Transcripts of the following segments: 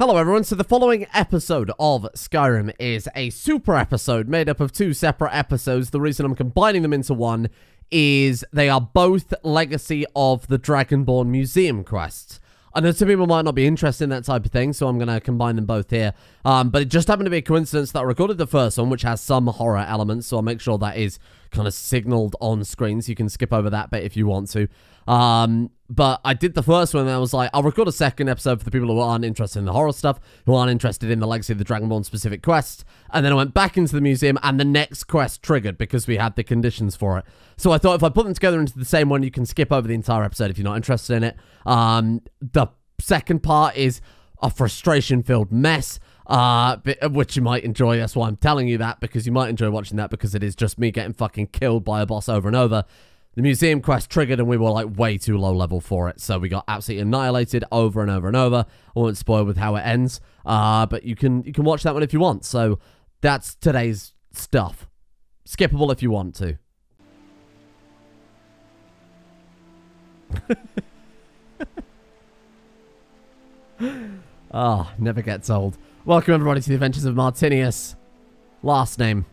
Hello everyone, so the following episode of Skyrim is a super episode made up of two separate episodes. The reason I'm combining them into one is they are both Legacy of the Dragonborn museum quests. I know some people might not be interested in that type of thing, so I'm going to combine them both here. But it just happened to be a coincidence that I recorded the first one, which has some horror elements, so I'll make sure that is kind of signaled on screen, so you can skip over that bit if you want to. But I did the first one, and I was like, I'll record a second episode for the people who aren't interested in the horror stuff, who aren't interested in the Legacy of the Dragonborn specific quest. And then I went back into the museum, and the next quest triggered because we had the conditions for it. So I thought if I put them together into the same one, you can skip over the entire episode if you're not interested in it. The second part is a frustration-filled mess, which you might enjoy. That's why I'm telling you that, because you might enjoy watching that, because it is just me getting fucking killed by a boss over and over. The museum quest triggered, and we were, like, way too low level for it, so we got absolutely annihilated over and over and over. I won't spoil with how it ends, but you can watch that one if you want. So that's today's stuff. Skippable if you want to. Oh, never gets old. Welcome, everybody, to the adventures of Martinius. Last name.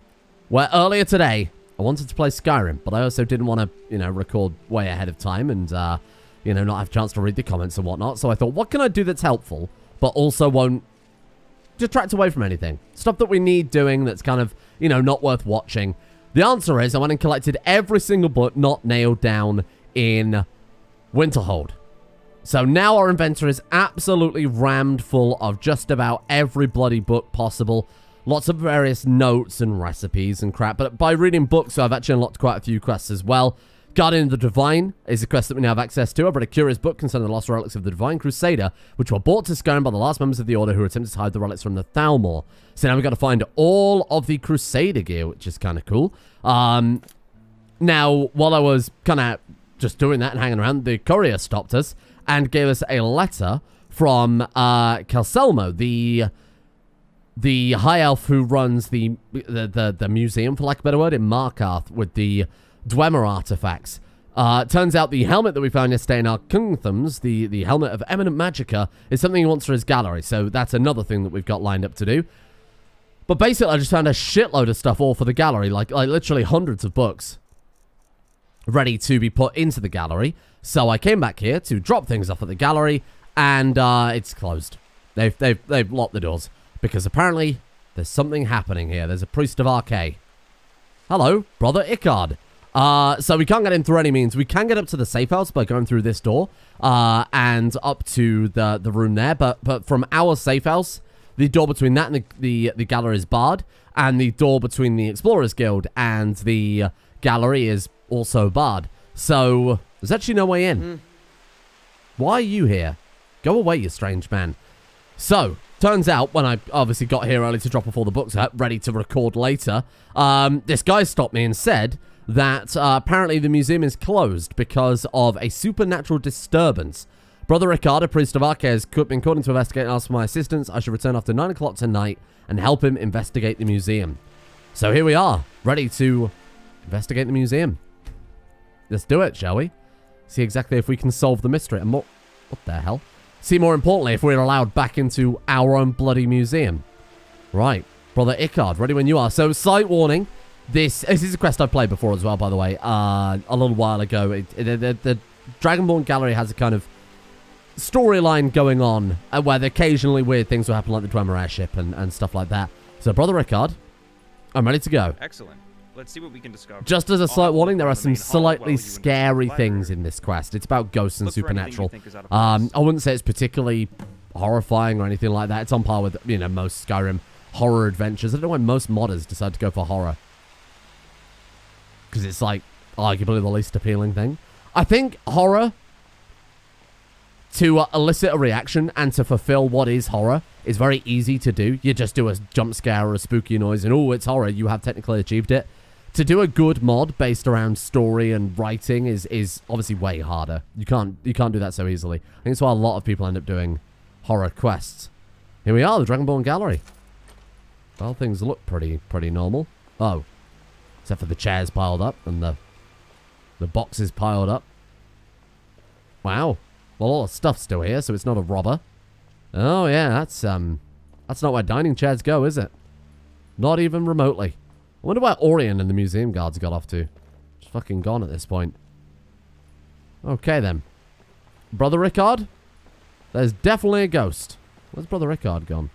Where earlier today, I wanted to play Skyrim, but I also didn't want to, you know, record way ahead of time and, you know, not have a chance to read the comments and whatnot. So I thought, what can I do that's helpful, but also won't detract away from anything? Stuff that we need doing that's kind of, you know, not worth watching. The answer is I went and collected every single book not nailed down in Winterhold. So now our inventory is absolutely rammed full of just about every bloody book possible. Lots of various notes and recipes and crap. But by reading books, so I've actually unlocked quite a few quests as well. Guardian of the Divine is a quest that we now have access to. I've read a curious book concerning the lost relics of the Divine Crusader, which were brought to Skyrim by the last members of the Order who attempted to hide the relics from the Thalmor. So now we've got to find all of the Crusader gear, which is kind of cool. Now, while I was kind of just doing that and hanging around, the courier stopped us and gave us a letter from Kelselmo, the high elf who runs the museum, for lack of a better word, in Markarth with the Dwemer artifacts. Turns out the helmet that we found yesterday in our Kungthams, the helmet of eminent magicka, is something he wants for his gallery. So that's another thing that we've got lined up to do. But basically, I just found a shitload of stuff all for the gallery, like literally hundreds of books ready to be put into the gallery. So I came back here to drop things off at the gallery, and it's closed. They've locked the doors. Because apparently, there's something happening here. There's a priest of Arkay. Hello, Brother Ickard. So we can't get in through any means. We can get up to the safe house by going through this door and up to the room there. But from our safe house, the door between that and the gallery is barred. And the door between the Explorer's Guild and the gallery is also barred. So there's actually no way in. Why are you here? Go away, you strange man. So turns out, when I obviously got here early to drop off all the books ready to record later, this guy stopped me and said that apparently the museum is closed because of a supernatural disturbance. Brother Ickard, a priest of Arkay, has been called in to investigate and asked for my assistance. I should return after 9 o'clock tonight and help him investigate the museum. So here we are, ready to investigate the museum. Let's do it, shall we? See exactly if we can solve the mystery. And what the hell? See, more importantly, if we're allowed back into our own bloody museum. Right. Brother Ickard, ready when you are. So, slight warning. This is a quest I've played before as well, by the way. A little while ago. The Dragonborn Gallery has a kind of storyline going on where occasionally weird things will happen, like the Dwemer airship and stuff like that. So, Brother Ickard, I'm ready to go. Excellent. Let's see what we can discover. Just as a slight warning, there are some slightly scary things in this quest. It's about ghosts and supernatural. I wouldn't say it's particularly horrifying or anything like that. It's on par with, you know, most Skyrim horror adventures. I don't know why most modders decide to go for horror, because it's, like, arguably the least appealing thing. I think horror, to elicit a reaction and to fulfill what is horror, is very easy to do. You just do a jump scare or a spooky noise and, oh, it's horror. You have technically achieved it. To do a good mod based around story and writing is obviously way harder. You can't do that so easily. I think that's why a lot of people end up doing horror quests. Here we are, the Dragonborn Gallery. Well, things look pretty normal. Oh, except for the chairs piled up and the boxes piled up. Wow. Well, all the stuff's still here, so it's not a robber. Oh yeah, that's not where dining chairs go, is it? Not even remotely. I wonder where Orion and the museum guards got off to. Just fucking gone at this point. Okay then. Brother Ickard? There's definitely a ghost. Where's Brother Ickard gone?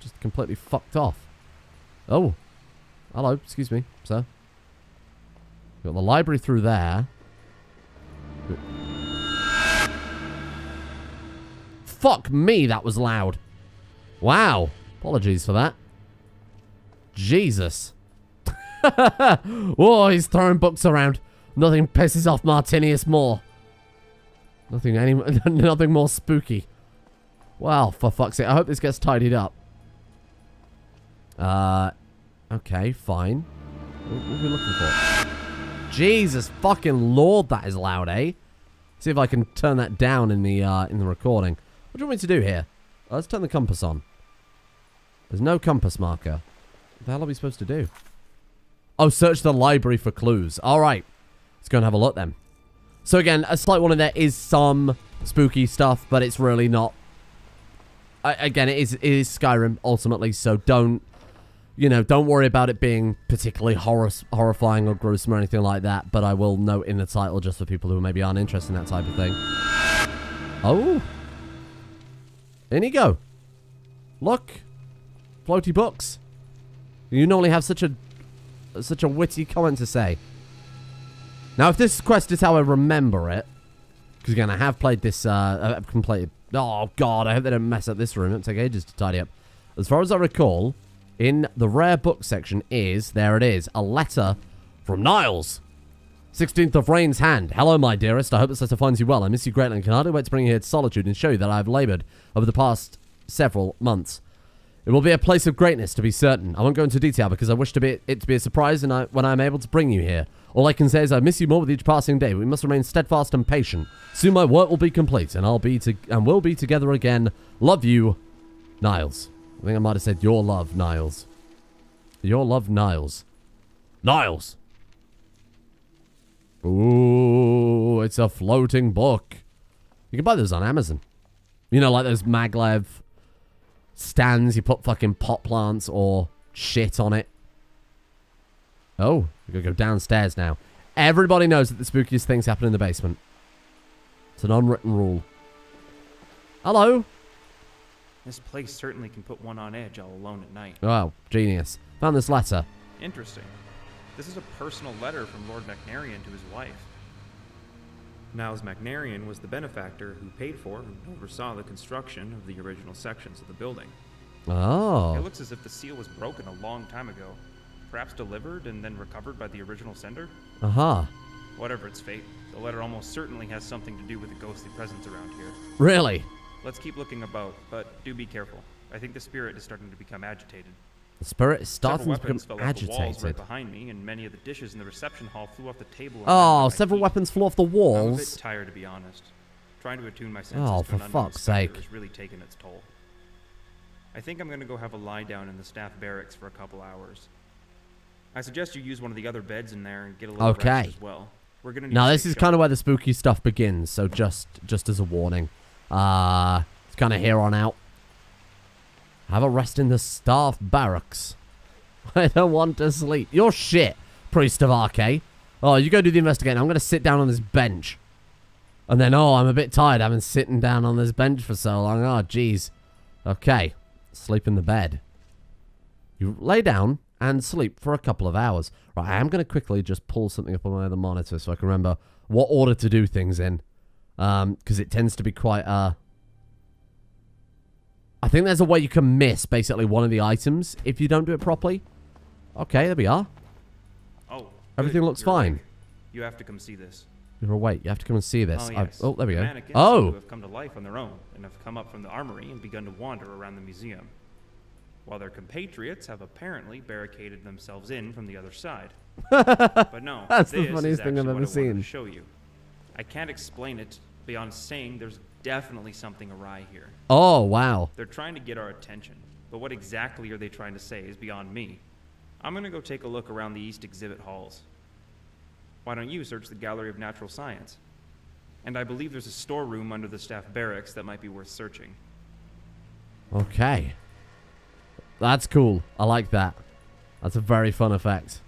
Just completely fucked off. Oh. Hello, excuse me, sir. Got the library through there. Fuck me, that was loud. Wow. Apologies for that. Jesus. Oh, he's throwing books around. Nothing pisses off Martinius more. Nothing more spooky. Well, for fuck's sake. I hope this gets tidied up. Okay, fine. What are we looking for? Jesus fucking Lord, that is loud, eh? See if I can turn that down in the recording. What do you want me to do here? Let's turn the compass on. There's no compass marker. What the hell are we supposed to do? Oh, search the library for clues. All right. Let's go and have a look then. So again, a slight warning, there is some spooky stuff, but it's really not. Again, it is Skyrim ultimately, so don't, you know, don't worry about it being particularly horrifying or gruesome or anything like that, but I will note in the title just for people who maybe aren't interested in that type of thing. Oh. Inigo. Look. Floaty books. You normally have such a witty comment to say. Now, if this quest is how I remember it, because again, I have played this, I've completed, oh god, I hope they don't mess up this room. It'll take ages to tidy up. As far as I recall, in the rare book section is, there it is, a letter from Niles. 16th of Rain's hand. Hello, my dearest. I hope this letter finds you well. I miss you greatly and can hardly wait to bring you here to Solitude and show you that I have labored over the past several months. It will be a place of greatness, to be certain. I won't go into detail because I wish it to be a surprise and when I am able to bring you here. All I can say is I miss you more with each passing day. We must remain steadfast and patient. Soon my work will be complete and we'll be together again. Love you, Niles. I think I might have said your love, Niles. Your love, Niles. Niles! Ooh, it's a floating book. You can buy those on Amazon. You know, like those maglev stands, you put fucking pot plants or shit on it. Oh, we gotta go downstairs now. Everybody knows that the spookiest things happen in the basement. It's an unwritten rule. Hello? This place certainly can put one on edge all alone at night. Wow, genius. Found this letter. Interesting. This is a personal letter from Lord Macnarian to his wife. Niles Macnarian was the benefactor who paid for and oversaw the construction of the original sections of the building. Oh. It looks as if the seal was broken a long time ago. Perhaps delivered and then recovered by the original sender? Uh-huh. Whatever its fate, the letter almost certainly has something to do with the ghostly presence around here. Really? Let's keep looking about, but do be careful. I think the spirit is starting to become agitated. The spirit is starting to become agitated. Several weapons fell off the walls right behind me, and many of the dishes in the reception hall flew off the table. Oh, several weapons flew off the walls? I'm a bit tired, to be honest. Trying to attune my senses to an unknown spirit has really taken its toll. I think I'm going to go have a lie down in the staff barracks for a couple hours. I suggest you use one of the other beds in there and get a little rest as well. We're gonna need now, this is kind of where the spooky stuff begins, so just as a warning. It's kind of here on out. Have a rest in the staff barracks. I don't want to sleep. You're shit, Priest of Arkay. Oh, you go do the investigating. I'm going to sit down on this bench. And then, oh, I'm a bit tired. I've been sitting down on this bench for so long. Oh, jeez. Okay. Sleep in the bed. You lay down and sleep for a couple of hours. Right, I am going to quickly just pull something up on my other monitor so I can remember what order to do things in. Because it tends to be quite, I think there's a way you can miss, basically, one of the items if you don't do it properly. Okay, there we are. Oh, everything looks fine. Awake. You have to come see this. You're awake. You have to come and see this. Oh, yes. Oh, there we go. Oh! Have come to life on their own and have come up from the armory and begun to wander around the museum, while their compatriots have apparently barricaded themselves in from the other side. But no, that's the funniest thing I've ever seen. Show you. I can't explain it beyond saying there's definitely something awry here. Oh, wow. They're trying to get our attention, but what exactly are they trying to say is beyond me. I'm going to go take a look around the East Exhibit Halls. Why don't you search the Gallery of Natural Science? And I believe there's a storeroom under the staff barracks that might be worth searching. Okay. That's cool. I like that. That's a very fun effect.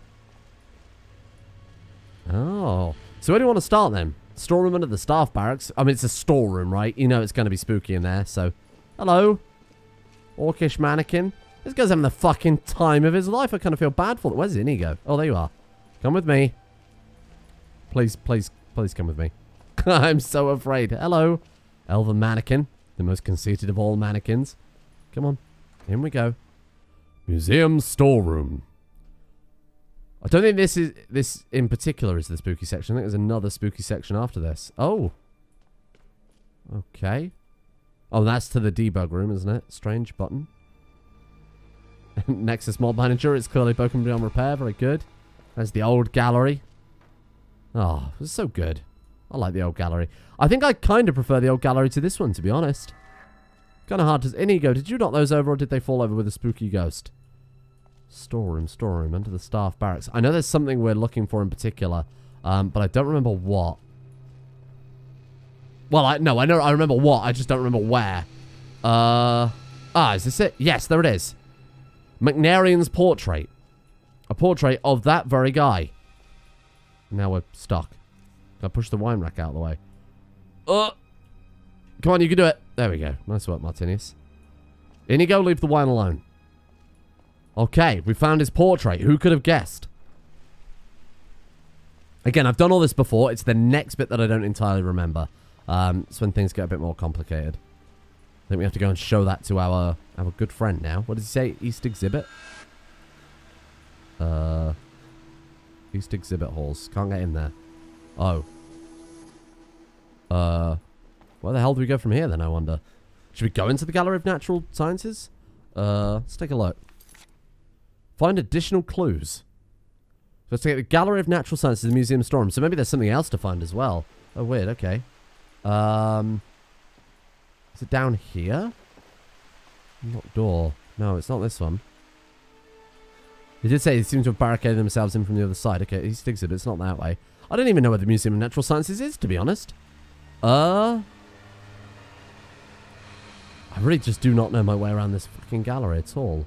Oh. So where do you want to start then? Storeroom under the staff barracks. I mean, it's a storeroom, right? You know it's going to be spooky in there, so... Hello. Orcish mannequin. This guy's having the fucking time of his life. I kind of feel bad for it. Where's Inigo? Oh, there you are. Come with me. Please, please, please come with me. I'm so afraid. Hello. Elven mannequin. The most conceited of all mannequins. Come on. In we go. Museum storeroom. I don't think this in particular is the spooky section. I think there's another spooky section after this. Oh. Okay. Oh, that's to the debug room, isn't it? Strange button. Nexus Mob Manager. It's clearly broken beyond repair. Very good. There's the old gallery. Oh, this is so good. I like the old gallery. I think I kind of prefer the old gallery to this one, to be honest. Kind of hard to... Inigo, did you knock those over or did they fall over with a spooky ghost? Storeroom, storeroom, under the staff barracks. I know there's something we're looking for in particular, but I don't remember what. Well, I remember what. I just don't remember where. Is this it? Yes, there it is. Macnarian's portrait. A portrait of that very guy. Now we're stuck. I pushed the wine rack out of the way. Come on, you can do it. There we go. Nice work, Martinius. Inigo, leave the wine alone. Okay, we found his portrait. Who could have guessed? Again, I've done all this before. It's the next bit that I don't entirely remember. It's when things get a bit more complicated. I think we have to go and show that to our good friend now. What does he say? East Exhibit? East Exhibit Halls. Can't get in there. Oh. Where the hell do we go from here then, I wonder? Should we go into the Gallery of Natural Sciences? Let's take a look. Find additional clues. Let's take the Gallery of Natural Sciences, the Museum Storm. So maybe there's something else to find as well. Oh, weird. Okay. Is it down here? Locked door. No, it's not this one. They did say they seem to have barricaded themselves in from the other side. Okay, he sticks it, but it's not that way. I don't even know where the Museum of Natural Sciences is, to be honest. I really just do not know my way around this fucking gallery at all.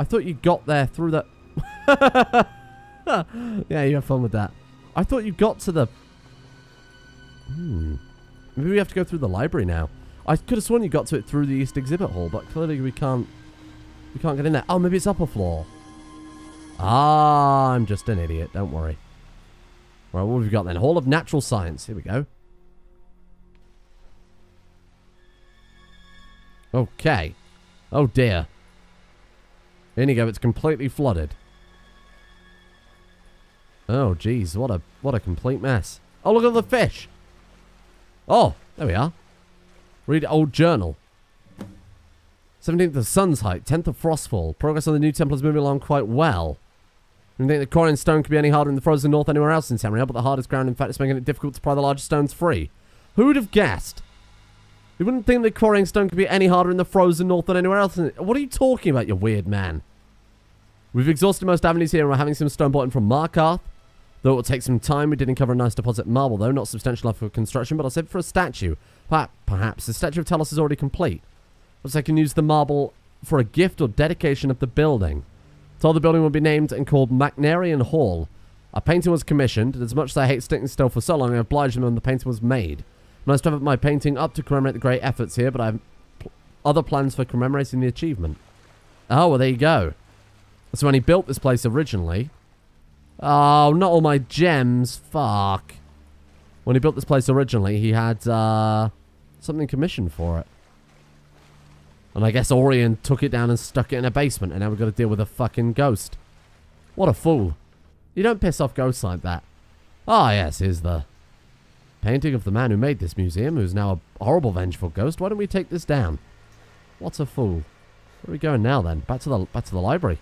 I thought you got there through that... Yeah, you have fun with that. I thought you got to the... Maybe we have to go through the library now. I could have sworn you got to it through the East Exhibit Hall, but clearly we can't... We can't get in there. Oh, maybe it's upper floor. Ah, I'm just an idiot. Don't worry. Right, what have we got then? Hall of Natural Science. Here we go. Okay. Oh, dear. There you go. It's completely flooded. Oh, jeez. What a complete mess. Oh, look at the fish. Oh, there we are. Read old journal. 17th of Sun's Height. 10th of Frostfall. Progress on the New Templar's moving along quite well. I don't think the Corian stone could be any harder in the frozen north anywhere else in Tamriel, but the hardest ground, in fact, is making it difficult to pry the larger stones free. Who would have guessed? You wouldn't think the Corian stone could be any harder in the frozen north than anywhere else. What are you talking about, you weird man? We've exhausted most avenues here and we're having some stone brought in from Markarth. Though it will take some time, we did uncover a nice deposit marble, though. Not substantial enough for construction, but I'll save it for a statue. Perhaps. The statue of Talos is already complete. Perhaps I can use the marble for a gift or dedication of the building. Told the building will be named and called Macnarian Hall. A painting was commissioned, and as much as I hate sticking still for so long, I obliged them when the painting was made. I must have my painting up to commemorate the great efforts here, but I have other plans for commemorating the achievement. Oh, well, there you go. So when he built this place originally... Oh, not all my gems. Fuck. When he built this place originally, he had something commissioned for it. And I guess Orion took it down and stuck it in a basement. And now we've got to deal with a fucking ghost. What a fool. You don't piss off ghosts like that. Ah, yes, here's the painting of the man who made this museum, who's now a horrible, vengeful ghost. Why don't we take this down? What a fool. Where are we going now, then? Back to the library.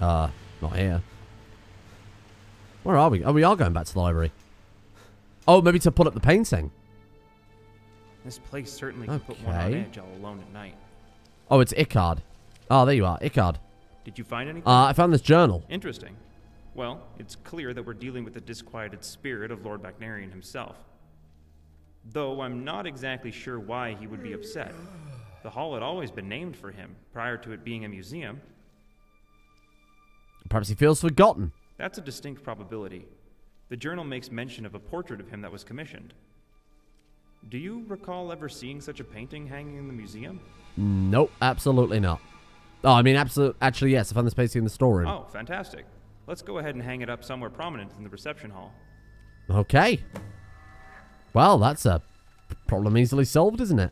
Not here. Where are we? Oh, we are going back to the library. Oh, maybe to put up the painting. This place certainly can put one on edge all alone at night. Oh, it's Ickard. Oh, there you are. Ickard. Did you find anything? I found this journal. Interesting. Well, it's clear that we're dealing with the disquieted spirit of Lord Macnarian himself. though I'm not exactly sure why he would be upset. The hall had always been named for him, prior to it being a museum. Perhaps he feels forgotten. That's a distinct probability. The journal makes mention of a portrait of him that was commissioned. Do you recall ever seeing such a painting hanging in the museum? Nope, absolutely not. Oh, I mean, actually, yes, I found this painting in the storeroom. Oh, fantastic. Let's go ahead and hang it up somewhere prominent in the reception hall. Okay. Well, that's a problem easily solved, isn't it?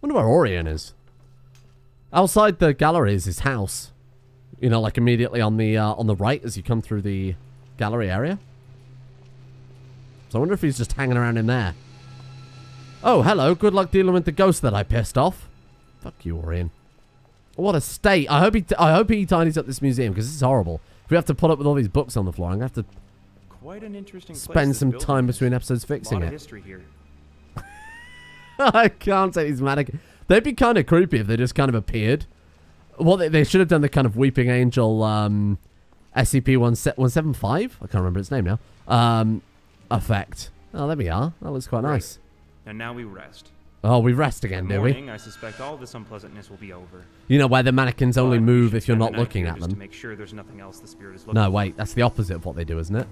Wonder where Orion is. Outside the gallery is his house. You know, like immediately on the right as you come through the gallery area. So I wonder if he's just hanging around in there. Oh, hello. Good luck dealing with the ghost that I pissed off. Fuck you, Orion. What a state. I hope he tidies up this museum, because this is horrible. If we have to put up with all these books on the floor, I'm going to have to spend some time between episodes fixing it. Here. I can't say these mannequins. They'd be kind of creepy if they just kind of appeared. Well, they should have done the kind of Weeping Angel SCP-175? I can't remember its name now. Effect. Oh, there we are. That looks quite nice. And now we rest. Oh, we rest again, do we? I suspect all this unpleasantness will be over. You know where the mannequins only move if you're not looking at them. To make sure there's nothing else the spirit is looking for. Wait, that's the opposite of what they do, isn't it?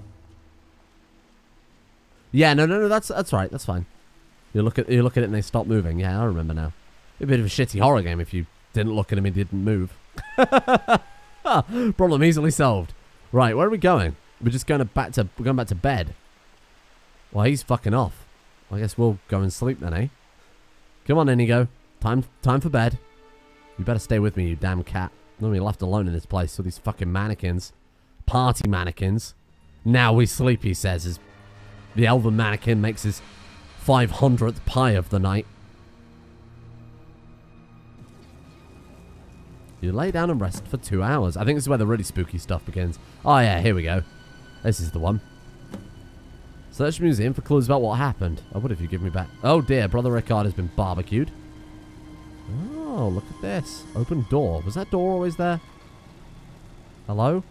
Yeah, no, that's right, that's fine. You look at it and they stop moving. Yeah, I remember now. It'd be a bit of a shitty horror game if you didn't look at him and didn't move. Problem easily solved. Right, where are we going? We're just going back to bed. Well, he's fucking off. I guess we'll go and sleep then, eh? Come on, Inigo. Time for bed. You better stay with me, you damn cat. I'm gonna be left alone in this place with these fucking mannequins. Party mannequins. Now we sleep, he says, as the Elven mannequin makes his 500th pie of the night. You lay down and rest for 2 hours. I think this is where the really spooky stuff begins. Oh yeah, here we go. This is the one. Search the museum for clues about what happened. Oh, what if you give me back? Oh dear, Brother Ickard has been barbecued. Oh, look at this. Open door. Was that door always there? Hello?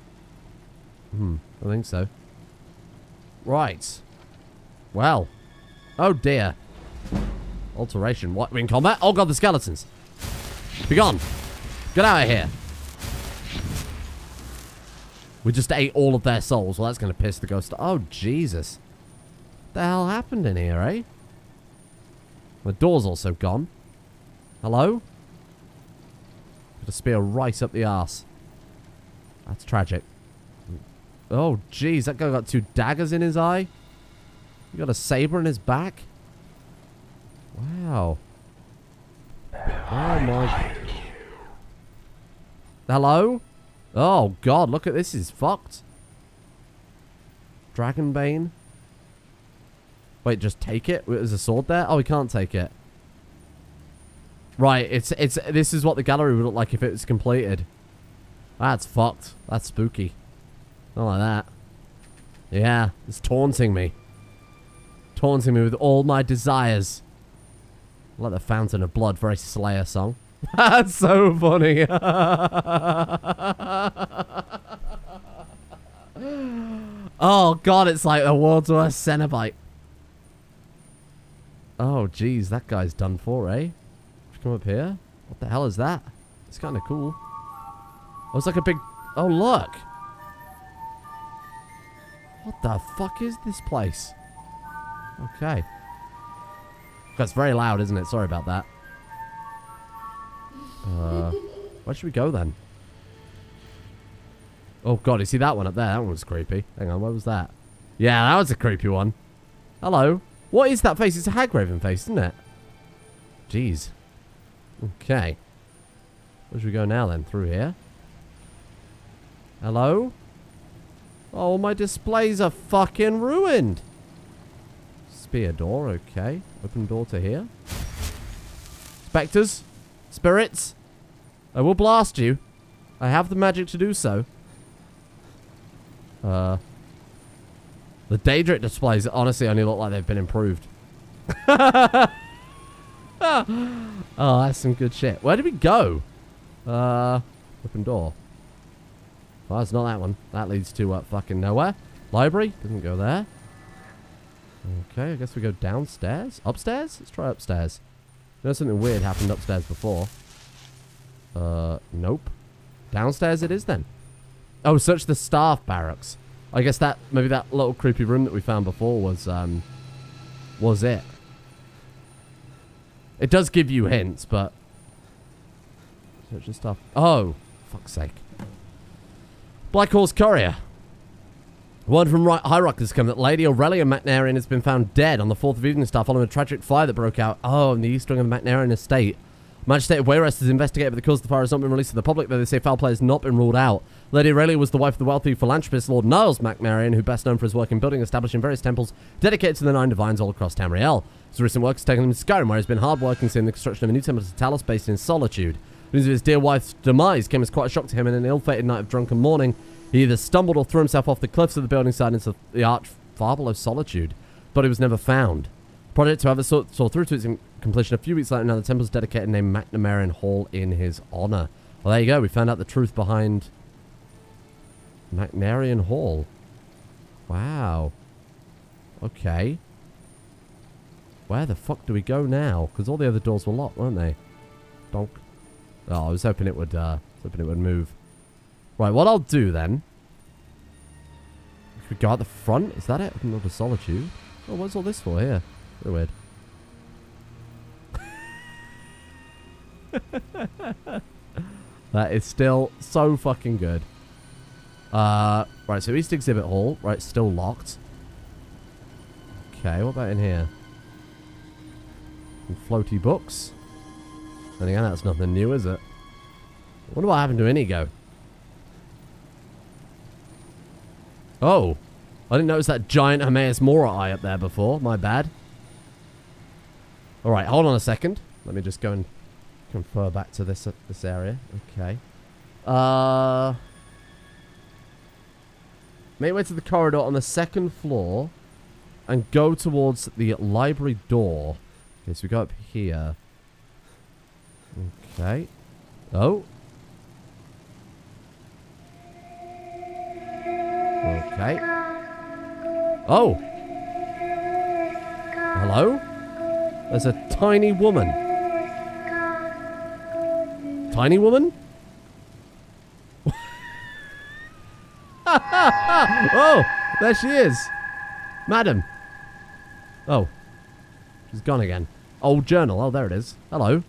I think so. Right. Well. Oh dear. Alteration. What? We're in combat? Oh god, the skeletons. Be gone. Get out of here. We just ate all of their souls. Well, that's going to piss the ghost. Oh, Jesus. What the hell happened in here, eh? The door's also gone. Hello? Got a spear right up the arse. That's tragic. Oh, jeez. That guy got 2 daggers in his eye. You got a saber in his back. Wow. Oh, my. Hello? Oh, God. Look at this. This is fucked. Dragonbane. Wait, just take it? There's a sword there? Oh, we can't take it. Right, this is what the gallery would look like if it was completed. That's fucked. That's spooky. Not like that. Yeah, it's taunting me. Taunting me with all my desires. Like the Fountain of Blood, very Slayer song. That's so funny. Oh, God, it's like the world's worst Cenobite. Oh, jeez, that guy's done for, eh? Come up here. What the hell is that? It's kind of cool. Oh, it's like a big... Oh, look. What the fuck is this place? Okay. That's very loud, isn't it? Sorry about that. Where should we go then? Oh god, you see that one up there? That one was creepy. Hang on, where was that? Yeah, that was a creepy one. Hello. What is that face? It's a Hagraven face, isn't it? Jeez. Okay. Where should we go now then? Through here? Hello? Oh, my displays are fucking ruined. Spear door, okay. Open door to here. Spectres. Spirits, I will blast you. I have the magic to do so. The Daedric displays honestly only look like they've been improved. Oh, that's some good shit. Where did we go? Open door. Well, it's not that one. That leads to fucking nowhere. Library? Doesn't go there. Okay, I guess we go downstairs. Upstairs? Let's try upstairs. You know, something weird happened upstairs before. Nope. Downstairs it is then. Oh, search the staff barracks. I guess that, maybe that little creepy room that we found before was it. It does give you hints, but... Search the staff... Oh, fuck's sake. Black Horse Courier. Word from High Rock has come that Lady Aurelia Macnarian has been found dead on the 4th of Evening Star following a tragic fire that broke out. Oh, in the east wing of the Macnarian estate. Magistrate of Wayrest has investigated, but the cause of the fire has not been released to the public, though they say foul play has not been ruled out. Lady Aurelia was the wife of the wealthy philanthropist Lord Niles Macnarian, who best known for his work in building, establishing various temples dedicated to the 9 divines all across Tamriel. His recent work has taken him to Skyrim, where he's been hard working seeing the construction of a new temple to Talos based in Solitude. News of his dear wife's demise came as quite a shock to him in an ill-fated night of drunken mourning. He either stumbled or threw himself off the cliffs of the building side into the arch far below Solitude, but he was never found. Project, however, saw through to its completion a few weeks later. Now the temple is dedicated and named Macnarian Hall in his honor. Well, there you go. We found out the truth behind Macnarian Hall. Wow. Okay. Where the fuck do we go now? Because all the other doors were locked, weren't they? Donk. Oh, I was hoping it would. Hoping it would move. Right. What I'll do then? Should we go out the front? Is that it? Open up to Solitude. Oh, what's all this for here? Very weird. That is still so fucking good. Right, so East Exhibit Hall. Right, still locked. Okay, what about in here? Some floaty books. And again, that's nothing new, is it? I wonder what happened to Inigo. Oh! I didn't notice that giant Hermaeus Mora eye up there before. My bad. Alright, hold on a second. Let me just go and confer back to this area. Okay. Make way to the corridor on the second floor and go towards the library door. Okay, so we go up here. Okay. Oh. Okay. Oh! Hello? There's a tiny woman. Tiny woman? Oh! There she is! Madam! Oh. She's gone again. Old journal. Oh, there it is. Hello.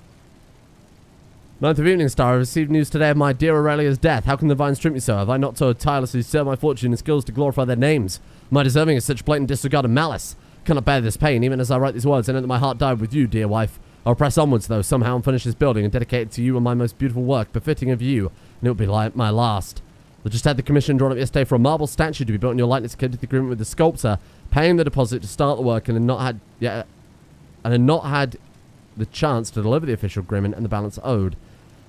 9th of Evening Star, I received news today of my dear Aurelia's death. How can the divines treat me so? Have I not so tirelessly served my fortune and skills to glorify their names? Am I deserving of such blatant disregard and malice? Cannot bear this pain, even as I write these words. I know that my heart died with you, dear wife. I'll press onwards, though, somehow, and finish this building and dedicate it to you and my most beautiful work, befitting of you, and it will be like my last. I just had the commission drawn up yesterday for a marble statue to be built in your likeness, according to the agreement with the sculptor, paying the deposit to start the work, and had not had the chance to deliver the official agreement and the balance owed.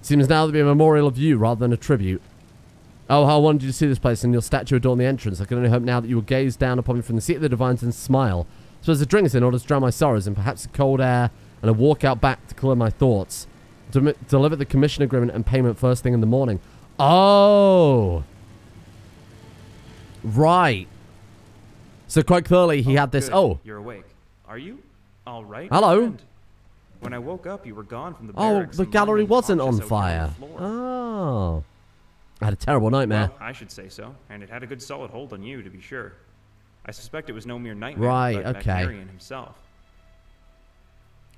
Seems now to be a memorial of you rather than a tribute. Oh, how I wanted you to see this place and your statue adorned the entrance. I can only hope now that you will gaze down upon me from the seat of the divines and smile. So as a drink in order to drown my sorrows and perhaps the cold air and a walk out back to clear my thoughts. Deliver the commission agreement and payment first thing in the morning. Oh! Right. So quite clearly he had this... Good. Oh! You're awake. Are you? All right. Hello? When I woke up, you were gone from the barracks. Oh, the gallery wasn't on fire. Oh. I had a terrible nightmare. Well, I should say so. And it had a good solid hold on you, to be sure. I suspect it was no mere nightmare, right, but okay. Macnarian himself.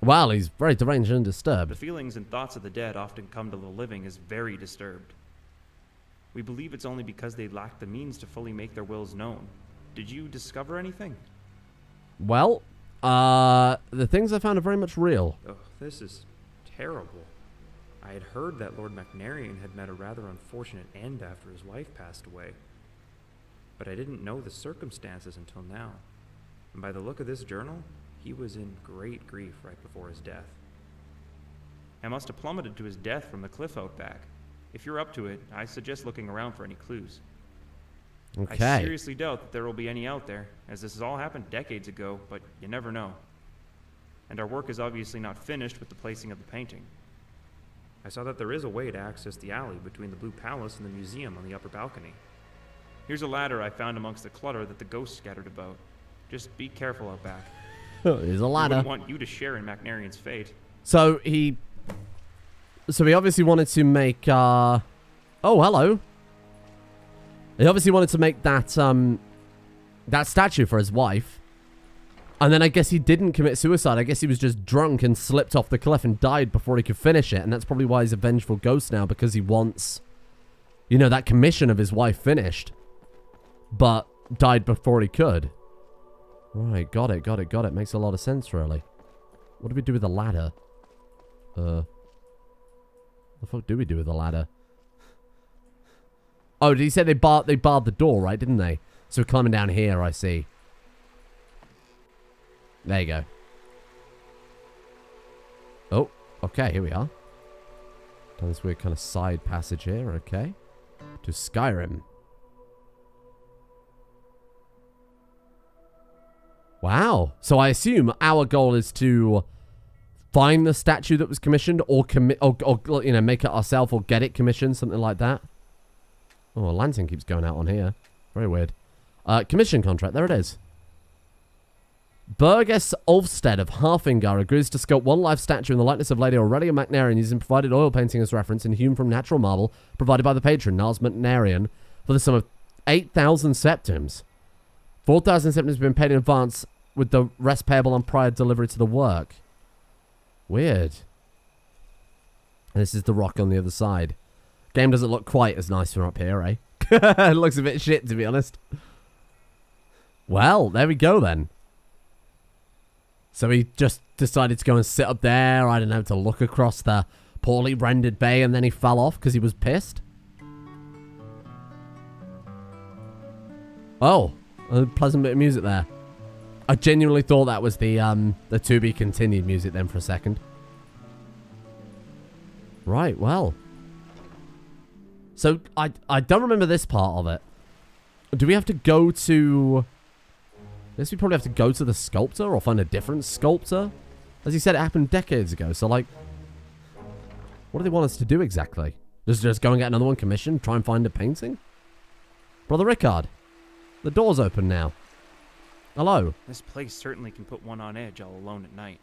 Well, he's very deranged and disturbed. The feelings and thoughts of the dead often come to the living as very disturbed. We believe it's only because they lack the means to fully make their wills known. Did you discover anything? Well... the things I found are very much real. Oh, this is terrible. I had heard that Lord Macnarian had met a rather unfortunate end after his wife passed away. But I didn't know the circumstances until now. And by the look of this journal, he was in great grief right before his death. I must have plummeted to his death from the cliff out back. If you're up to it, I suggest looking around for any clues. Okay. I seriously doubt that there will be any out there, as this has all happened decades ago, but you never know. And our work is obviously not finished with the placing of the painting. I saw that there is a way to access the alley between the Blue Palace and the museum on the upper balcony. Here's a ladder I found amongst the clutter that the ghosts scattered about. Just be careful out back. Oh, there's a ladder. I want you to share in Macnarian's fate. So he... So he obviously wanted to make... Oh, hello. He obviously wanted to make that that statue for his wife. And then I guess he didn't commit suicide. I guess he was just drunk and slipped off the cliff and died before he could finish it. And that's probably why he's a vengeful ghost now, because he wants, you know, that commission of his wife finished. But died before he could. Right, got it, got it, got it. Makes a lot of sense, really. What do we do with the ladder? What the fuck do we do with the ladder? Oh, did he say they barred the door, right, didn't they? So we're climbing down here, I see. There you go. Oh, okay, here we are. Down this weird kind of side passage here, okay. To Skyrim. Wow. So I assume our goal is to find the statue that was commissioned or you know, make it ourselves or get it commissioned, something like that. Oh, a lantern keeps going out on here. Very weird. Commission contract. There it is. Burguess Ulfstead of Harfingar agrees to sculpt one live statue in the likeness of Lady Aurelia Macnarian using provided oil painting as reference and hewn from natural marble provided by the patron, Niles Macnarian, for the sum of 8,000 septims. 4,000 septims have been paid in advance with the rest payable on prior delivery to the work. Weird. And this is the rock on the other side. Game doesn't look quite as nice from up here, eh? It looks a bit shit, to be honest. Well, there we go then. So he just decided to go and sit up there, I don't know, to look across the poorly rendered bay, and then he fell off because he was pissed. Oh, a pleasant bit of music there. I genuinely thought that was the to be continued music then for a second. Right, well. So I don't remember this part of it. Do we have to go to... I guess we probably have to go to the sculptor or find a different sculptor. As he said, it happened decades ago. So, like, what do they want us to do exactly? Just go and get another one commissioned? Try and find a painting? Brother Ickard, the door's open now. Hello. This place certainly can put one on edge all alone at night.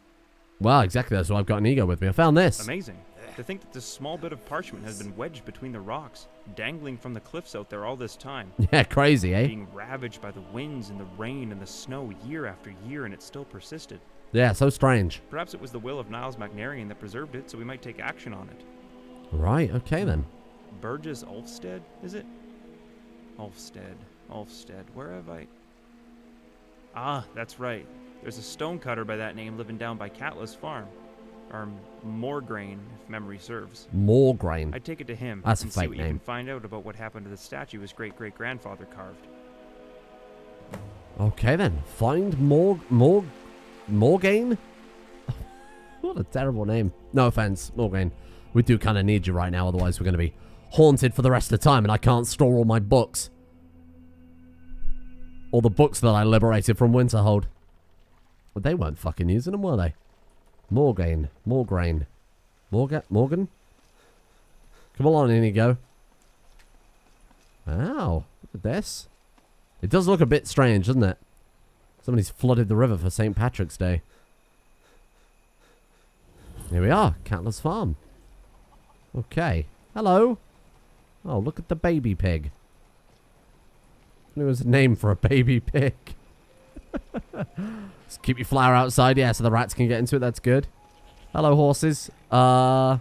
Well, exactly. That's why I've got an ego with me. I found this. Amazing. To think that this small bit of parchment has been wedged between the rocks, dangling from the cliffs out there all this time. Yeah, crazy, eh? Being ravaged by the winds and the rain and the snow year after year, and it still persisted. Yeah, so strange. Perhaps it was the will of Niles Macnarian that preserved it, so we might take action on it. Right, okay then. Burguess Ulfstead, is it? Ulfstead, where have I... Ah, that's right. There's a stonecutter by that name living down by Catless Farm. Or Morgaine, if memory serves. Morgaine. I take it to him. That's a fake name. And see what you can find out about what happened to the statue his great-great-grandfather carved. Okay then, find Morgaine. What a terrible name. No offense, Morgaine. We do kind of need you right now, otherwise we're going to be haunted for the rest of the time, and I can't store all my books. All the books that I liberated from Winterhold. But they weren't fucking using them, were they? Morgan? Come along, Inigo. Wow, look at this. It does look a bit strange, doesn't it? Somebody's flooded the river for St. Patrick's Day. Here we are, Catless Farm. Okay, hello. Oh, look at the baby pig. There was a name for a baby pig. Keep your flower outside, yeah, so the rats can get into it. That's good. Hello, horses. Oh,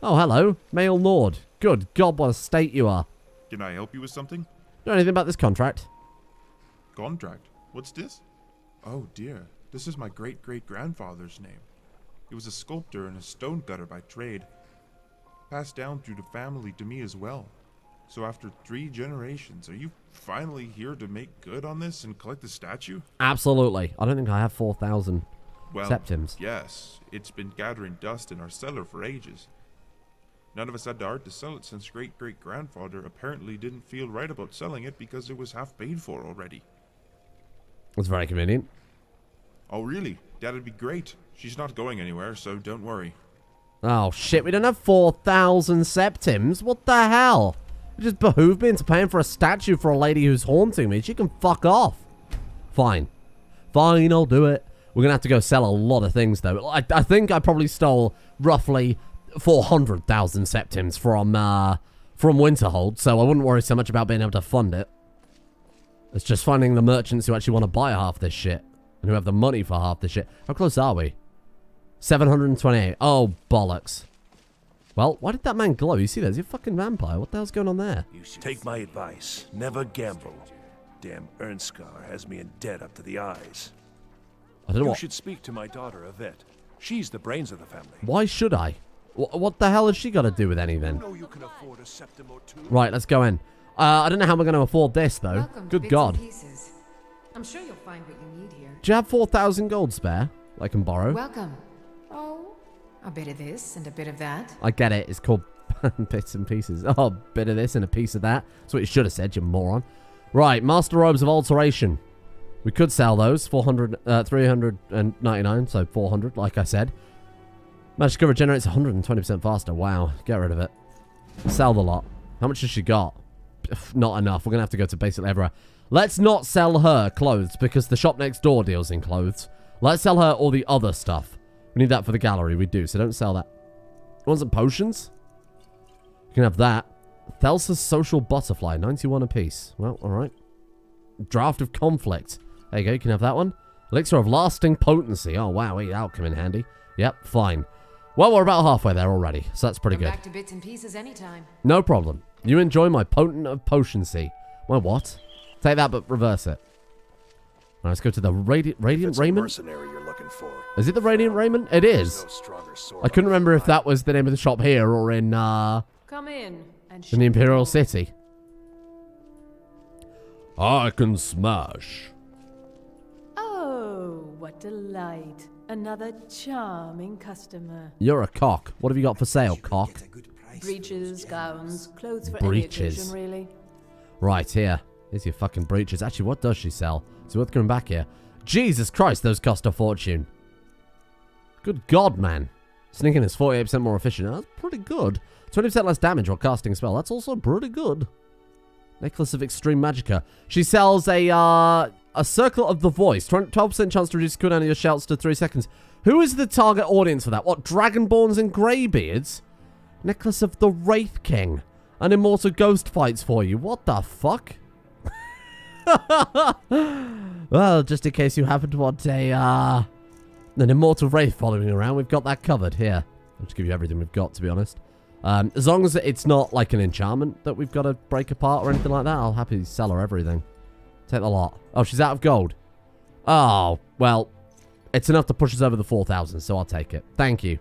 hello. Male Nord. Good God, what a state you are. Can I help you with something? Know anything about this contract? Contract? What's this? Oh, dear. This is my great-great-grandfather's name. He was a sculptor and a stonecutter by trade. Passed down through the family to me as well. So after 3 generations, are you finally here to make good on this and collect the statue? Absolutely. I don't think I have 4,000 septims. Yes, it's been gathering dust in our cellar for ages. None of us had the heart to sell it since great-great-grandfather apparently didn't feel right about selling it because it was half paid for already. That's very convenient. Oh, really? That'd be great. She's not going anywhere, so don't worry. Oh, shit. We don't have 4,000 septims. What the hell? It just behooved me into paying for a statue for a lady who's haunting me. She can fuck off. Fine. Fine, I'll do it. We're going to have to go sell a lot of things, though. I think I probably stole roughly 400,000 septims from Winterhold, so I wouldn't worry so much about being able to fund it. It's just finding the merchants who actually want to buy half this shit and who have the money for half this shit. How close are we? 728. Oh, bollocks. Well, why did that man glow? You see that? He's a fucking vampire. What the hell's going on there? You should take my advice. Never gamble. Damn Ernskar has me in debt up to the eyes. I don't know what... You should speak to my daughter, Yvette. She's the brains of the family. Why should I? What the hell has she got to do with anything? You can afford a septum or two. Right, let's go in. I don't know how we're going to afford this, though. Welcome Good God. I'm sure you'll find what you need here. Do you have 4,000 gold spare I can borrow? Welcome. Oh, a bit of this and a bit of that. I get it. It's called bits and pieces. Oh, a bit of this and a piece of that. That's what it should have said, you moron. Right, Master Robes of Alteration. We could sell those. 399, so 400, like I said. Magic cover generates 120% faster. Wow, get rid of it. Sell the lot. How much has she got? Not enough. We're going to have to go to basically everywhere. Let's not sell her clothes because the shop next door deals in clothes. Let's sell her all the other stuff. We need that for the gallery. We do, so don't sell that. You want some potions? You can have that. Thelsa's Social Butterfly. 91 apiece. Well, alright. Draft of Conflict. There you go. You can have that one. Elixir of Lasting Potency. Oh, wow. That'll come in handy. Yep, fine. Well, we're about halfway there already, so that's pretty good. Back to bits and pieces anytime. No problem. You enjoy my potent of potency. My what? Take that, but reverse it. All right, let's go to the Radiant Raymond. Mercenary you're looking for. Is it the Radiant Raymond? It is. No, I couldn't remember if that was the name of the shop here or in Come in and in the Imperial City. I can smash. Oh, what delight. Another charming customer. You're a cock. What have you got for sale, cock? Breeches, gowns, clothes for breeches. Any occasion, really. Right, here. Here's your fucking breeches. Actually, what does she sell? It's worth coming back here. Jesus Christ, those cost a fortune. Good God, man. Sneaking is 48% more efficient. That's pretty good. 20% less damage while casting a spell. That's also pretty good. Necklace of Extreme Magicka. She sells a Circle of the Voice. 12% chance to reduce cooldown of your shouts to 3 seconds. Who is the target audience for that? What, Dragonborns and Greybeards? Necklace of the Wraith King. An immortal ghost fights for you. What the fuck? Well, just in case you happen to want an immortal wraith following around, we've got that covered here. I'll just give you everything we've got, to be honest. As long as it's not like an enchantment that we've got to break apart or anything like that, I'll happily sell her everything. Take the lot. Oh, she's out of gold. Oh, well, it's enough to push us over the 4,000, so I'll take it. Thank you.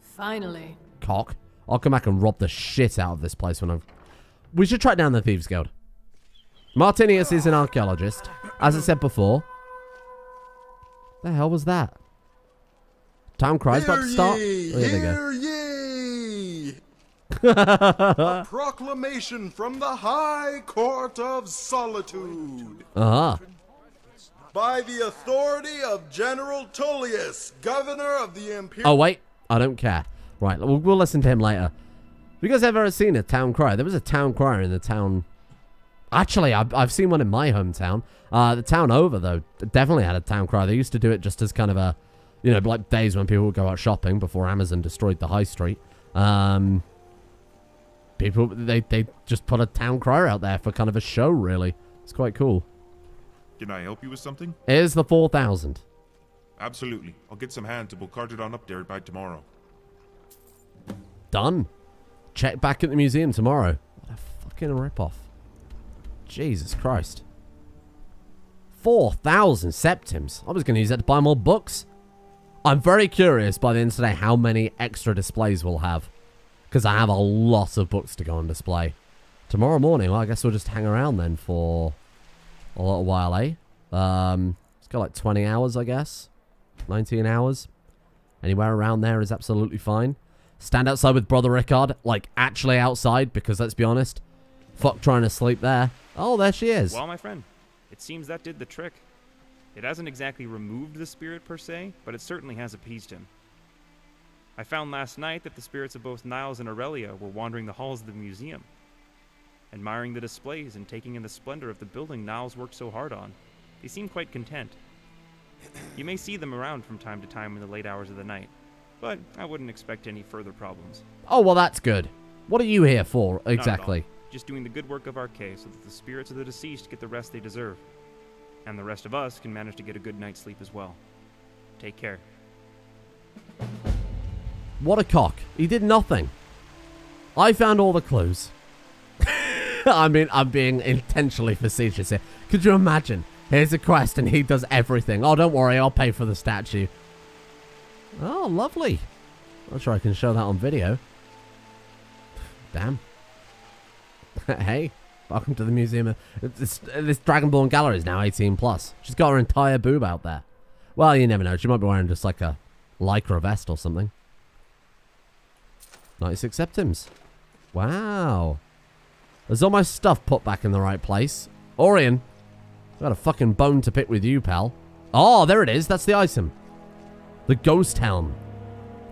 Finally. Cock. I'll come back and rob the shit out of this place when I'm... We should track down the Thieves Guild. Martinius is an archaeologist, as I said before. The hell was that? Town cries about to start. Oh, yeah, there you go. A proclamation from the High Court of Solitude. By the authority of General Tullius, Governor of the Imperial... Oh, wait. I don't care. Right, we'll listen to him later. Have you guys ever seen a town crier? There was a town crier in the town... Actually, I've seen one in my hometown. The town over, though, definitely had a town crier. They used to do it just as kind of a... You know, like days when people would go out shopping before Amazon destroyed the high street. People, they just put a town crier out there for kind of a show, really. It's quite cool. Can I help you with something? Here's the 4,000. Absolutely. I'll get some hand to we'll cart it on up there by tomorrow. Done. Check back at the museum tomorrow. What a fucking ripoff. Jesus Christ. 4,000 septims. I was going to use that to buy more books. I'm very curious by the end of today how many extra displays we'll have. Because I have a lot of books to go on display. Tomorrow morning, well, I guess we'll just hang around then for a little while, eh? It's got like 20 hours, I guess. 19 hours. Anywhere around there is absolutely fine. Stand outside with Brother Ickard. Like, actually outside, because let's be honest. Fuck trying to sleep there. Oh, there she is. Well, my friend, it seems that did the trick. It hasn't exactly removed the spirit per se, but it certainly has appeased him. I found last night that the spirits of both Niles and Aurelia were wandering the halls of the museum, admiring the displays and taking in the splendor of the building Niles worked so hard on. They seemed quite content, You may see them around from time to time in the late hours of the night, but I wouldn't expect any further problems. Oh, well, that's good. What are you here for, exactly? Just doing the good work of Arkay so that the spirits of the deceased get the rest they deserve. And the rest of us can manage to get a good night's sleep as well. Take care. What a cock. He did nothing. I found all the clues. I mean, I'm being intentionally facetious here. Could you imagine? Here's a quest and he does everything. Oh, don't worry, I'll pay for the statue. Oh, lovely. I'm not sure I can show that on video. Damn. Hey, welcome to the museum. This Dragonborn Gallery is now 18+. She's got her entire boob out there. Well, you never know. She might be wearing just like a lycra vest or something. 96 septims. Wow. There's all my stuff put back in the right place. Orion, I've got a fucking bone to pick with you, pal. Oh, there it is. That's the item. The Ghost Helm.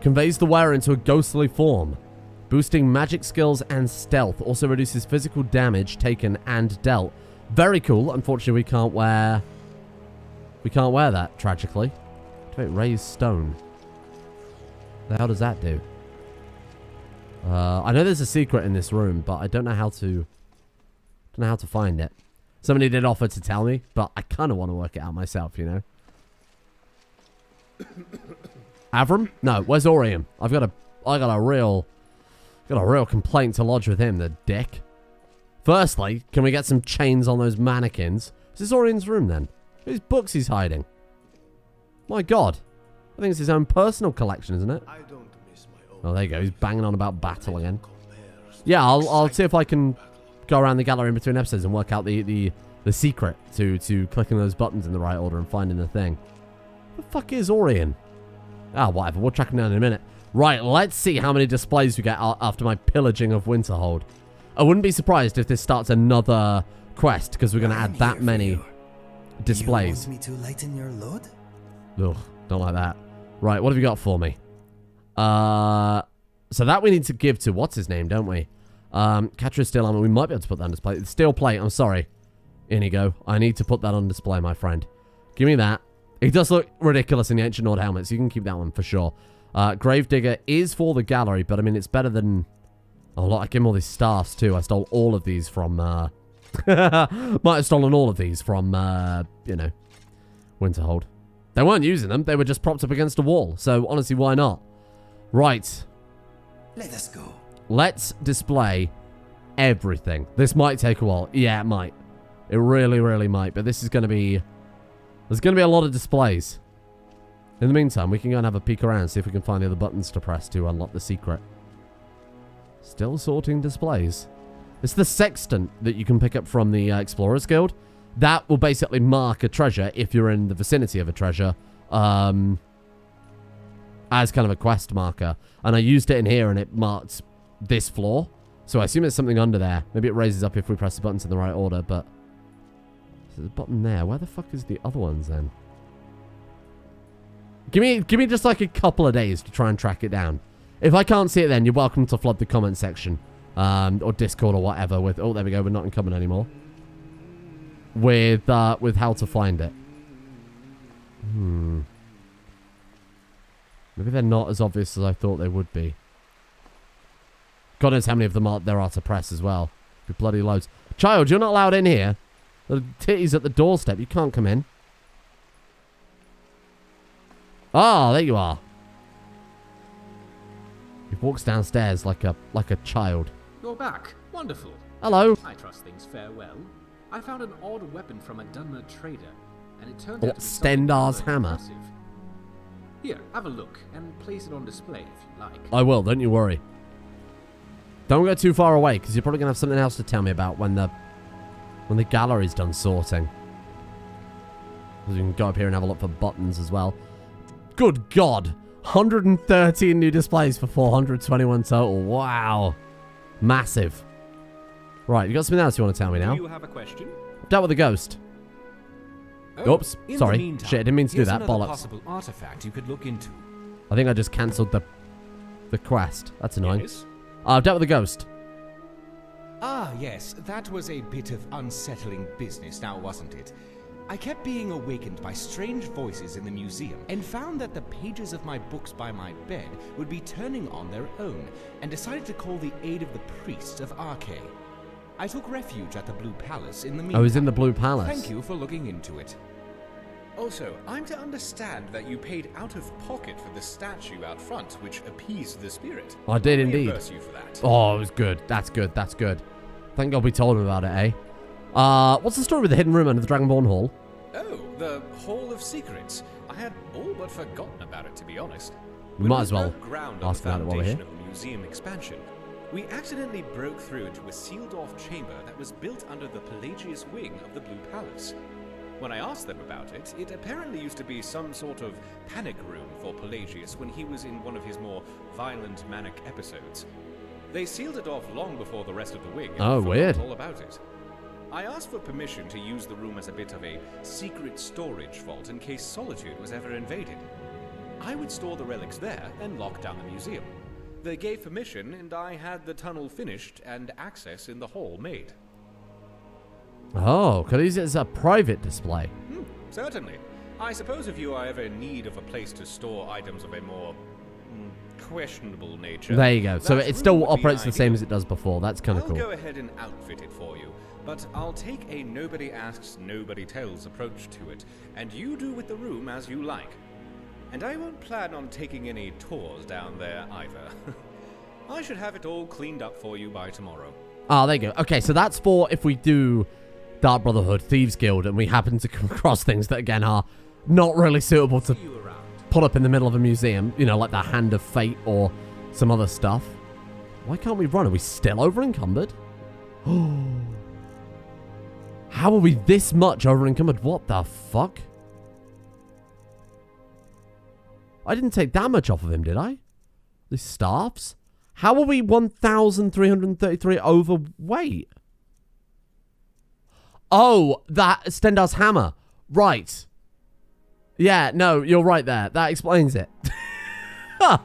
Conveys the wearer into a ghostly form, boosting magic skills and stealth. Also reduces physical damage taken and dealt. Very cool. Unfortunately, we can't wear that, tragically. Wait, raised stone. The hell does that do? I know there's a secret in this room, but I don't know how to find it. Somebody did offer to tell me, but I kind of want to work it out myself, you know. Avram? No, where's Orion? I got a real complaint to lodge with him, the dick. Firstly, can we get some chains on those mannequins? Is this Orion's room then? Whose books he's hiding? My God, I think it's his own personal collection, isn't it? I don't miss my own. Oh, there you go. He's banging on about battle again. Yeah, I'll see if I can go around the gallery in between episodes and work out the secret to clicking those buttons in the right order and finding the thing. What the fuck is Orion? Ah, whatever. We'll track him down in a minute. Right, let's see how many displays we get after my pillaging of Winterhold. I wouldn't be surprised if this starts another quest because we're going to add that many displays. You want me to lighten your load? Ugh, don't like that. Right, what have you got for me? So that we need to give to what's his name, don't we? Catra's steel armor. We might be able to put that on display. Steel plate. I'm sorry, Inigo. I need to put that on display, my friend. Give me that. It does look ridiculous in the ancient Nord helmet, so you can keep that one for sure. Gravedigger is for the gallery, but I mean, it's better than a lot. I give him all these staffs too. I stole all of these from. Might have stolen all of these from. You know, Winterhold. They weren't using them. They were just propped up against a wall. So, honestly, why not? Right. Let us go. Let's display everything. This might take a while. Yeah, it might. It really, really might. But this is going to be... There's going to be a lot of displays. In the meantime, we can go and have a peek around, see if we can find the other buttons to press to unlock the secret. Still sorting displays. It's the sextant that you can pick up from the Explorer's Guild. That will basically mark a treasure, if you're in the vicinity of a treasure, as kind of a quest marker. And I used it in here, and it marked this floor. So I assume it's something under there. Maybe it raises up if we press the buttons in the right order, but... There's a button there. Where the fuck is the other ones, then? Give me just like a couple of days to try and track it down. If I can't see it then, you're welcome to flood the comment section. Or Discord or whatever with... Oh, there we go. We're not in common anymore. With how to find it. Maybe they're not as obvious as I thought they would be. God knows how many of them there are to press as well. Be bloody loads. Child, you're not allowed in here. The titty's at the doorstep. You can't come in. Oh, there you are. He walks downstairs like a child. You're back. Wonderful. Hello. I trust things fare well. I found an odd weapon from a Dunmer trader, and it turned out to be Stendarr's hammer. Here, have a look, and place it on display if you like. I will, don't you worry. Don't go too far away, because you're probably going to have something else to tell me about when the gallery's done sorting. Because you can go up here and have a look for buttons as well. Good God! 113 new displays for 421 total. Wow. Massive. Right, you got something else you want to tell me now? Do you have a question? Dealt with the ghost. Oh, oops, sorry. Meantime, shit, I didn't mean to do that. Bollocks. Possible artifact you could look into. I think I just cancelled the quest. That's annoying. Yes. I've dealt with the ghost. Ah, yes. That was a bit of unsettling business now, wasn't it? I kept being awakened by strange voices in the museum and found that the pages of my books by my bed would be turning on their own, and decided to call the aid of the priests of Arkay. I took refuge at the Blue Palace in the meantime. I was in the Blue Palace. Thank you for looking into it. Also, I'm to understand that you paid out of pocket for the statue out front, which appeased the spirit. I did indeed. Reimburse you for that. Oh, it was good. That's good. That's good. Thank God we told him about it, eh? What's the story with the hidden room under the Dragonborn Hall? Oh, the Hall of Secrets. I had all but forgotten about it, to be honest. We might as well ask about it while we're here. Of the museum expansion, we accidentally broke through into a sealed-off chamber that was built under the Pelagius wing of the Blue Palace. When I asked them about it, it apparently used to be some sort of panic room for Pelagius when he was in one of his more violent manic episodes. They sealed it off long before the rest of the wing and forgot all about it. I asked for permission to use the room as a bit of a secret storage vault in case Solitude was ever invaded. I would store the relics there and lock down the museum. They gave permission, and I had the tunnel finished and access in the hall made. Oh, could I use it as a private display? Certainly. I suppose if you are ever in need of a place to store items of a more questionable nature... There you go. So it still operates the same as it does before. That's kind of cool. I'll go ahead and outfit it for you, but I'll take a nobody asks, nobody tells approach to it, and you do with the room as you like. And I won't plan on taking any tours down there either. I should have it all cleaned up for you by tomorrow. Ah, there you go. Okay, so that's for if we do... Dark Brotherhood, Thieves Guild, and we happen to come across things that, again, are not really suitable to put up in the middle of a museum. You know, like the Hand of Fate or some other stuff. Why can't we run? Are we still over-encumbered? How are we this much over-encumbered? What the fuck? I didn't take that much off of him, did I? The staffs? How are we 1,333 overweight? Oh, that Stendarr's hammer. Right. Yeah, no, you're right there. That explains it. For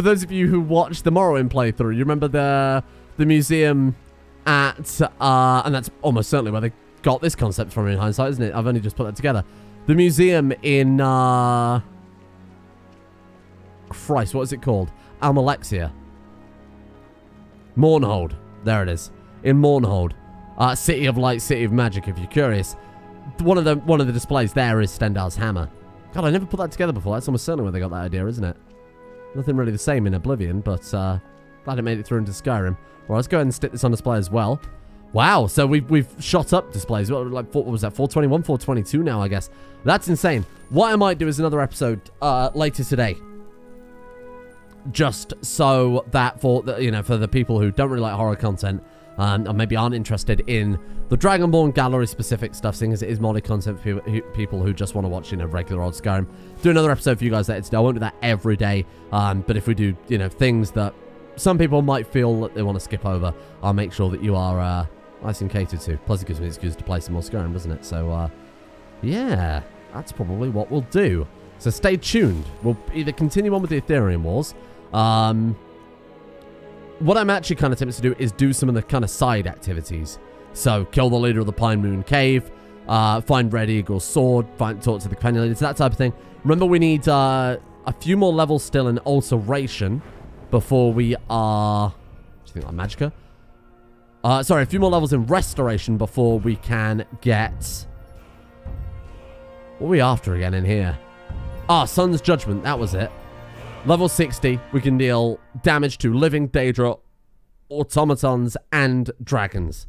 those of you who watched the Morrowind playthrough, you remember the museum at... and that's almost certainly where they got this concept from in hindsight, isn't it? I've only just put that together. The museum in... Christ, what is it called? Almalexia. Mournhold. There it is. In Mournhold. City of Light, City of Magic, if you're curious. One of the displays there is Stendarr's hammer. God, I never put that together before. That's almost certainly where they got that idea, isn't it? Nothing really the same in Oblivion, but glad it made it through into Skyrim. Well, let's go ahead and stick this on display as well. Wow, so we've shot up displays. Like, what was that, 421, 422 now, I guess. That's insane. What I might do is another episode later today. Just so that for the people who don't really like horror content, or maybe aren't interested in the Dragonborn Gallery specific stuff, seeing as it is modded content for people who just want to watch, regular old Skyrim. Do another episode for you guys later today. I won't do that every day, but if we do, things that some people might feel that they want to skip over, I'll make sure that you are nice and catered to. Plus, it gives me an excuse to play some more Skyrim, doesn't it? So, yeah, that's probably what we'll do. So stay tuned. We'll either continue on with the Ethereum Wars, what I'm actually kind of tempted to do is do some of the kind of side activities. So, kill the leader of the Pine Moon Cave, find Red Eagle's sword, talk to the companion leaders, that type of thing. Remember, we need a few more levels still in Alteration before we are... Do you think I'm Magicka? Sorry, a few more levels in Restoration before we can get... What are we after again in here? Ah, Sun's Judgment, that was it. Level 60, we can deal damage to living Daedra, automatons, and dragons.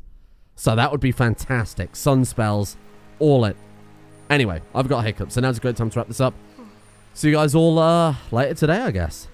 So that would be fantastic. Sun spells, all it. Anyway, I've got hiccups, so now's a great time to wrap this up. See you guys all later today, I guess.